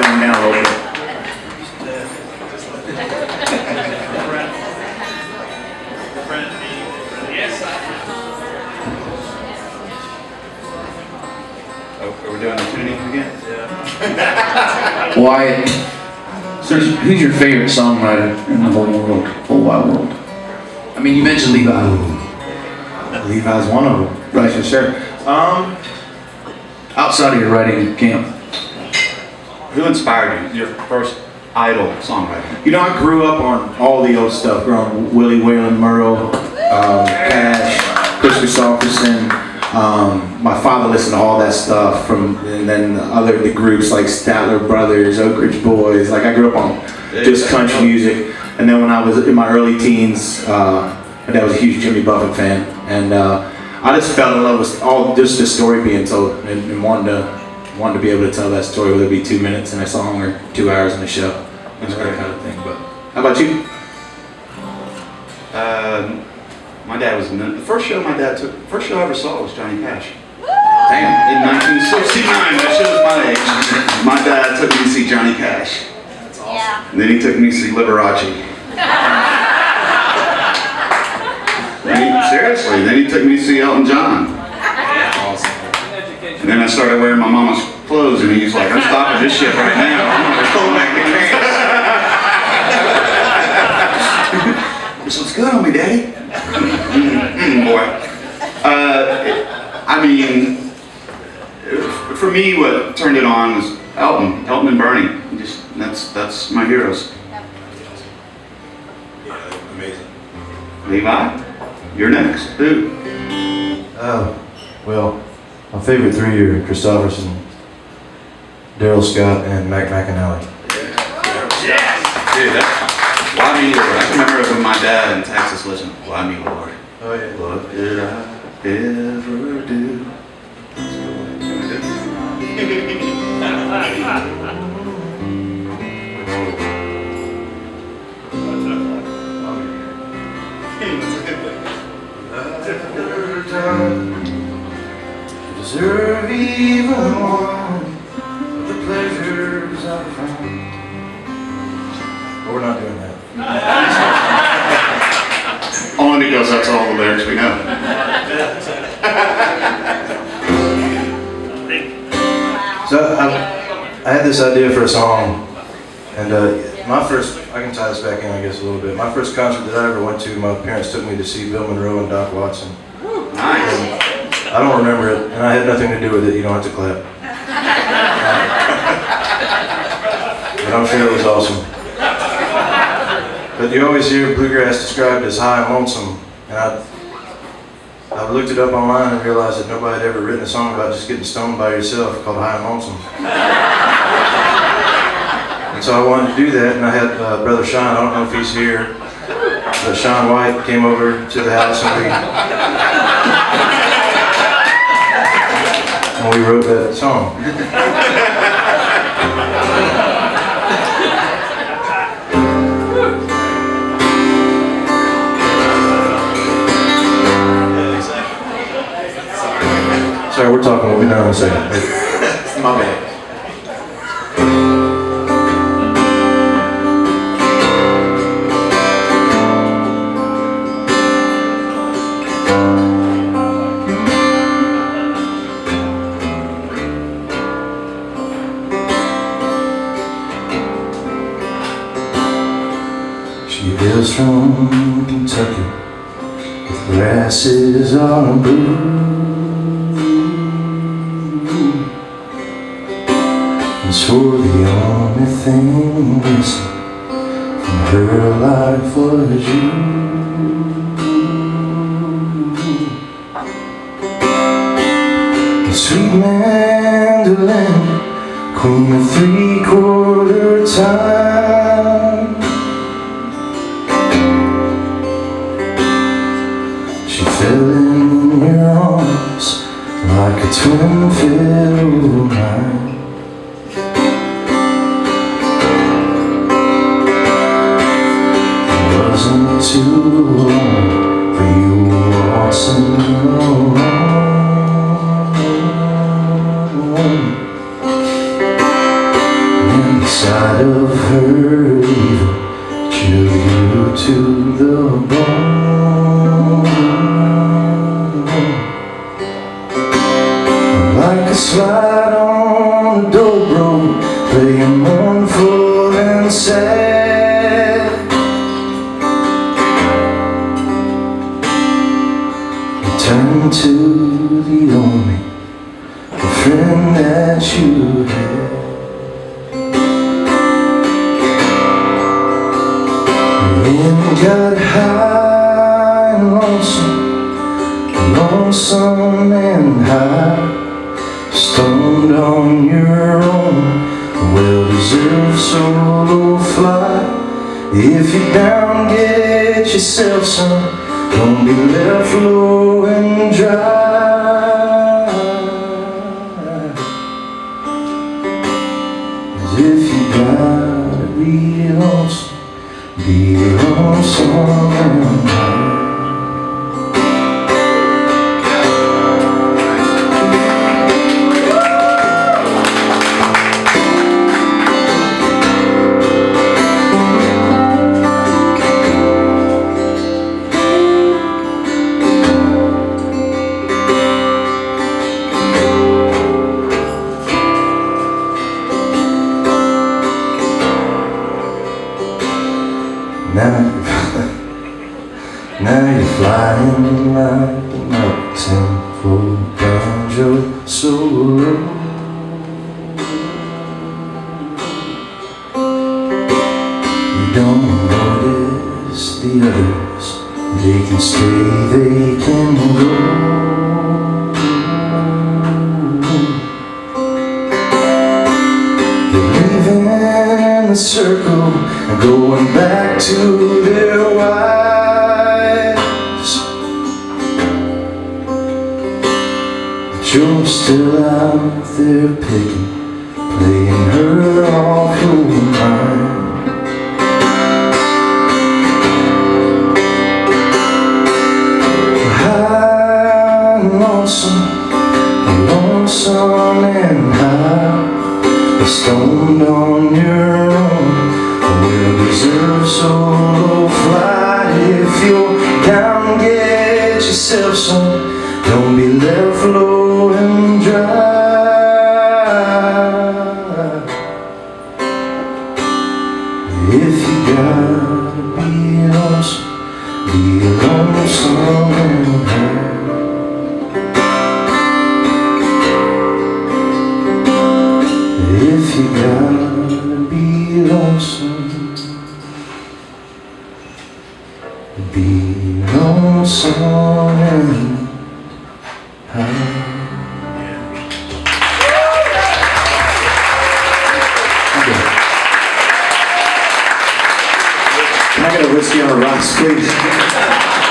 down now a little bit. Oh, are we doing the tuning again? Yeah. Wyatt, who's your favorite songwriter in the whole world, whole wide world? I mean, you mentioned Levi. Levi's one of them, right? For sure. Outside of your writing camp, who inspired you? Your first idol songwriter? You know, I grew up on all the old stuff. Willie Waylon, Merle, Cash, Kris Kristofferson. My father listened to all that stuff from, and then the groups like Statler Brothers, Oak Ridge Boys. Like I grew up on just country music. And then when I was in my early teens, my dad was a huge Jimmy Buffett fan, and I just fell in love with all just the story being told, and wanted to be able to tell that story, whether it be 2 minutes in a song or 2 hours in a show. That's that kind of thing. But how about you? My dad was the first show I ever saw was Johnny Cash. Damn, in 1969, that shit was my age. My dad took me to see Johnny Cash. That's awesome. Yeah. And then he took me to see Liberace. Seriously, then he took me to see Elton John. Awesome. And then I started wearing my mama's clothes, and he's like, "I'm stopping this shit right now. I'm gonna pull back your pants." This looks good on me, Daddy. Boy. I mean, for me, what turned it on was Elton and Bernie. That's my heroes. Levi, you're next. Who? Well, my favorite three are Kristofferson, Daryl Scott, and Mac McAnally. Yeah. Yes. Dude, that's Why Me Lord. I can remember when my dad in Texas listened, Why Me Lord. Oh yeah. What did I ever do? Deserve even one of the pleasures I found. But we're not doing that. Only because that's all the lyrics we know. So I had this idea for a song, and I can tie this back in, I guess, a little bit. My first concert that I ever went to, my parents took me to see Bill Monroe and Doc Watson. Nice. I don't remember it, and I had nothing to do with it. You don't have to clap. But I'm sure it was awesome. But you always hear bluegrass described as high and lonesome, and I've looked it up online and realized that nobody had ever written a song about just getting stoned by yourself called High and Lonesome. And so I wanted to do that, and I had Brother Sean, I don't know if he's here, but Sean White came over to the house, and we wrote that song. Sorry, we're talking. We'll be down in a second. It's my bad. From Kentucky, with grasses are blue, and swore the only thing missing from her life was you. The sweet mandolin, queen of three-quarter time. Fell in your arms like a twin filled mine. It wasn't too long for you waltzing along. And inside of her evil kill you to the bone. Like a slide on a dobro, playing mournful and sad. Return to the only friend that you had. Wind got high and lonesome, lonesome and high, stoned on your own, well-deserved solo flight. If you're down, get yourself some, don't be left low and dry. As if you gotta be lonesome, be lonesome and flying like an up-tempo banjo solo. You don't notice the others, they can stay, they can go. They're leaving the circle and going back to their wives. You're still out there picking, playing her awful mind. High and lonesome and high, stoned on your own, well-deserved solo flight. If you're down, get yourself some, don't be left low and dry. If you gotta be lonesome and high. If you gotta be lonesome and high. Whiskey on the rocks, please.